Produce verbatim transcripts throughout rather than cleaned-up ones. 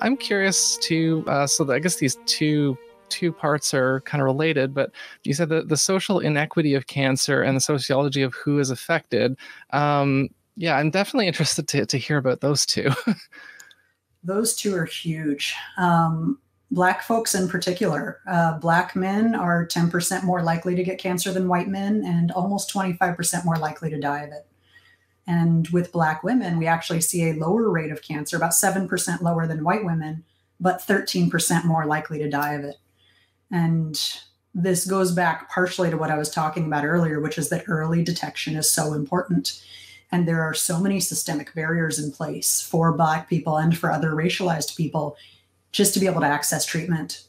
I'm curious to, uh, so I guess these two two parts are kind of related, but you said that the social inequity of cancer and the sociology of who is affected. Um, yeah, I'm definitely interested to, to hear about those two. Those two are huge. Um, Black folks in particular, uh, Black men are ten percent more likely to get cancer than white men and almost twenty-five percent more likely to die of it. And with Black women, we actually see a lower rate of cancer, about seven percent lower than white women, but thirteen percent more likely to die of it. And this goes back partially to what I was talking about earlier, which is that early detection is so important. And there are so many systemic barriers in place for Black people and for other racialized people just to be able to access treatment.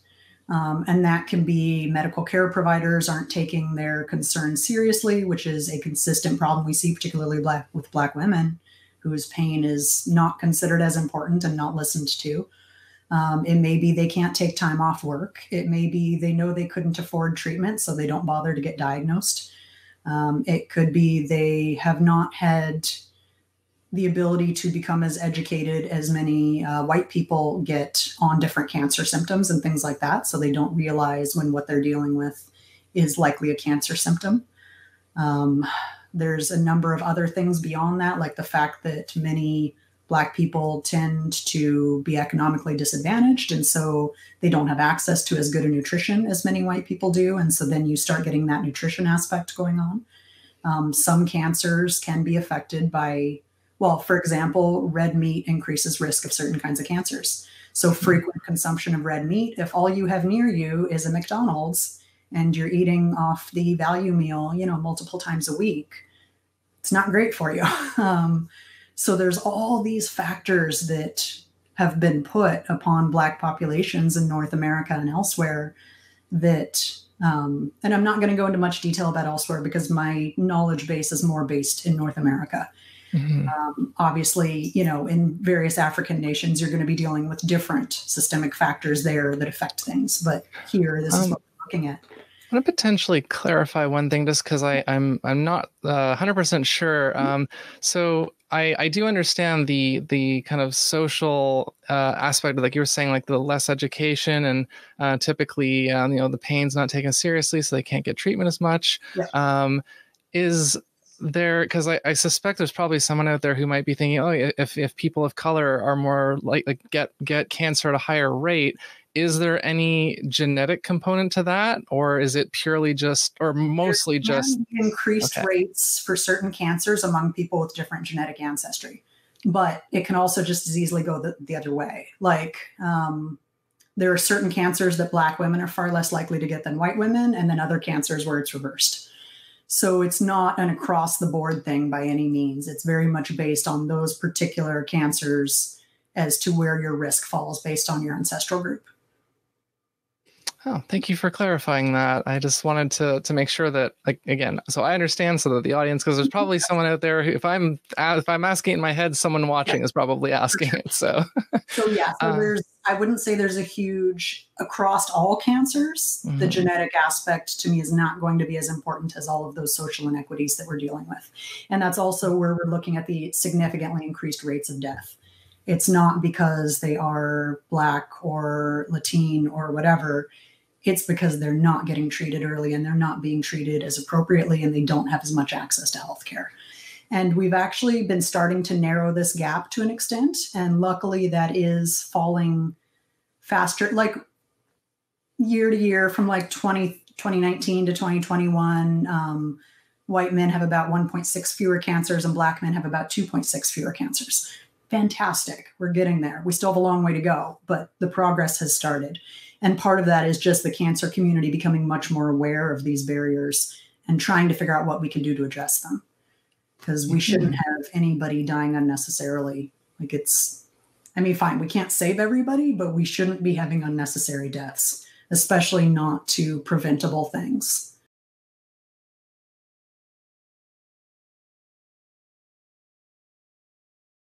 Um, and that can be medical care providers aren't taking their concerns seriously, which is a consistent problem we see, particularly black, with Black women, whose pain is not considered as important and not listened to. Um, it may be they can't take time off work. It may be they know they couldn't afford treatment, so they don't bother to get diagnosed. Um, it could be they have not had the ability to become as educated as many uh, white people get on different cancer symptoms and things like that. So they don't realize when what they're dealing with is likely a cancer symptom. Um, there's a number of other things beyond that, like the fact that many Black people tend to be economically disadvantaged. And so they don't have access to as good a nutrition as many white people do. And so then you start getting that nutrition aspect going on. Um, some cancers can be affected by, well, for example, red meat increases risk of certain kinds of cancers. So frequent consumption of red meat, if all you have near you is a McDonald's and you're eating off the value meal, you know, multiple times a week, it's not great for you. Um, so there's all these factors that have been put upon Black populations in North America and elsewhere that, um, and I'm not going to go into much detail about elsewhere because my knowledge base is more based in North America. Mm-hmm. Um, obviously, you know, in various African nations, you're going to be dealing with different systemic factors there that affect things. But here, this um, is what we're looking at. I want to potentially clarify one thing just because I'm I'm not uh, one hundred percent sure. Um, so I, I do understand the the kind of social uh, aspect of, like you were saying, like the less education and uh, typically, um, you know, the pain's not taken seriously, so they can't get treatment as much. Yeah. Um, is there, because I, I suspect there's probably someone out there who might be thinking, oh, if if people of color are more likely to get get cancer at a higher rate, is there any genetic component to that, or is it purely just, or mostly just increased okay. rates for certain cancers among people with different genetic ancestry? But it can also just as easily go the, the other way. Like um, there are certain cancers that Black women are far less likely to get than white women, and then other cancers where it's reversed. So it's not an across the board thing by any means. It's very much based on those particular cancers as to where your risk falls based on your ancestral group. Oh, thank you for clarifying that. I just wanted to to make sure that, like, again, so I understand so that the audience, because there's probably someone out there who, if I'm if I'm asking in my head, someone watching yeah. is probably asking it. So, so yeah, so um, there's, I wouldn't say there's a huge across all cancers. Mm-hmm. The genetic aspect to me is not going to be as important as all of those social inequities that we're dealing with, and that's also where we're looking at the significantly increased rates of death. It's not because they are Black or Latin or whatever. It's because they're not getting treated early and they're not being treated as appropriately and they don't have as much access to healthcare. And we've actually been starting to narrow this gap to an extent. And luckily that is falling faster, like year to year from like twenty, twenty nineteen to twenty twenty-one. Um, white men have about one point six fewer cancers and Black men have about two point six fewer cancers. Fantastic. We're getting there. We still have a long way to go, but the progress has started. And part of that is just the cancer community becoming much more aware of these barriers and trying to figure out what we can do to address them. Because we shouldn't have anybody dying unnecessarily. Like it's, I mean, fine, we can't save everybody, but we shouldn't be having unnecessary deaths, especially not to preventable things.